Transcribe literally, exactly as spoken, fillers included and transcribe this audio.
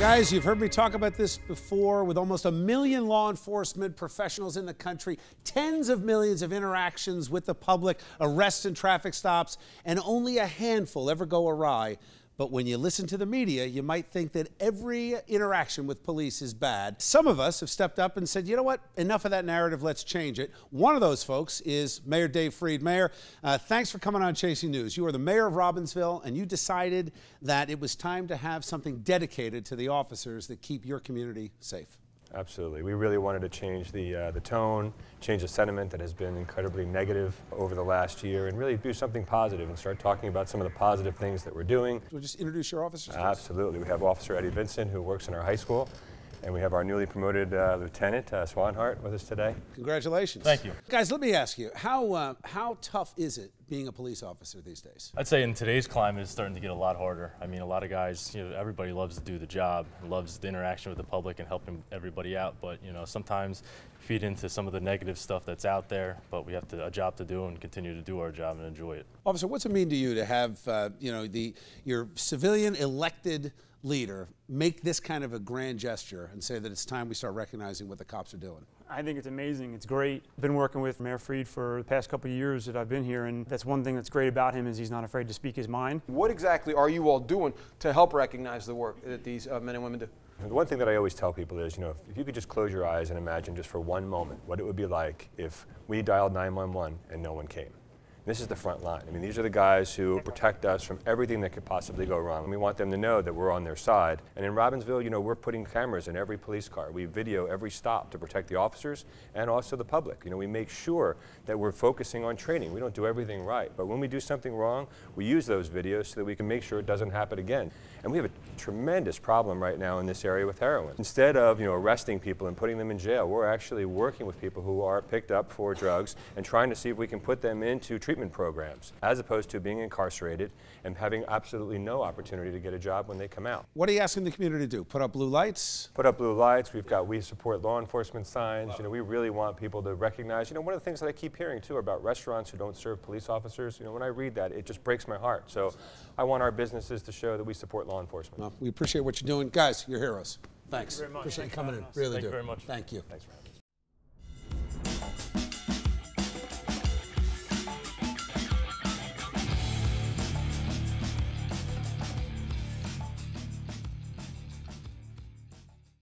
Guys, you've heard me talk about this before. With almost a million law enforcement professionals in the country, tens of millions of interactions with the public, arrests and traffic stops, and only a handful ever go awry. But when you listen to the media, you might think that every interaction with police is bad. Some of us have stepped up and said, you know what, enough of that narrative, let's change it. One of those folks is Mayor Dave Fried. Mayor, uh, thanks for coming on Chasing News. You are the mayor of Robbinsville, and you decided that it was time to have something dedicated to the officers that keep your community safe. Absolutely. We really wanted to change the, uh, the tone, change the sentiment that has been incredibly negative over the last year, and really do something positive and start talking about some of the positive things that we're doing. We'll just introduce your officers. Absolutely. First. We have Officer Eddie Vincent, who works in our high school, and we have our newly promoted uh, Lieutenant uh, Swanhart with us today. Congratulations. Thank you. Guys, let me ask you, how, uh, how tough is it being a police officer these days? I'd say in today's climate, it's starting to get a lot harder. I mean, a lot of guys, you know, everybody loves to do the job, loves the interaction with the public and helping everybody out. But, you know, sometimes feed into some of the negative stuff that's out there, but we have to, a job to do, and continue to do our job and enjoy it. Officer, what's it mean to you to have, uh, you know, the, your civilian elected leader make this kind of a grand gesture and say that it's time we start recognizing what the cops are doing? I think it's amazing. It's great. I've been working with Mayor Fried for the past couple of years that I've been here, and that's one thing that's great about him is he's not afraid to speak his mind. What exactly are you all doing to help recognize the work that these uh, men and women do? The one thing that I always tell people is, you know, if you could just close your eyes and imagine just for one moment what it would be like if we dialed nine one one and no one came. This is the front line. I mean, these are the guys who protect us from everything that could possibly go wrong. And we want them to know that we're on their side. And in Robbinsville, you know, we're putting cameras in every police car. We video every stop to protect the officers and also the public. You know, we make sure that we're focusing on training. We don't do everything right, but when we do something wrong, we use those videos so that we can make sure it doesn't happen again. And we have a tremendous problem right now in this area with heroin. Instead of, you know, arresting people and putting them in jail, we're actually working with people who are picked up for drugs and trying to see if we can put them into treatment treatment programs, as opposed to being incarcerated and having absolutely no opportunity to get a job when they come out. What are you asking the community to do? Put up blue lights? Put up blue lights. We've got "We Support Law Enforcement" signs. Wow. You know, we really want people to recognize. You know, one of the things that I keep hearing too about restaurants who don't serve police officers. You know, when I read that, it just breaks my heart. So, I want our businesses to show that we support law enforcement. Well, we appreciate what you're doing, guys. You're heroes. Thanks. Thank you very much. Appreciate you coming in. Really do. Thank you very much. Thank you. Thanks, Rob.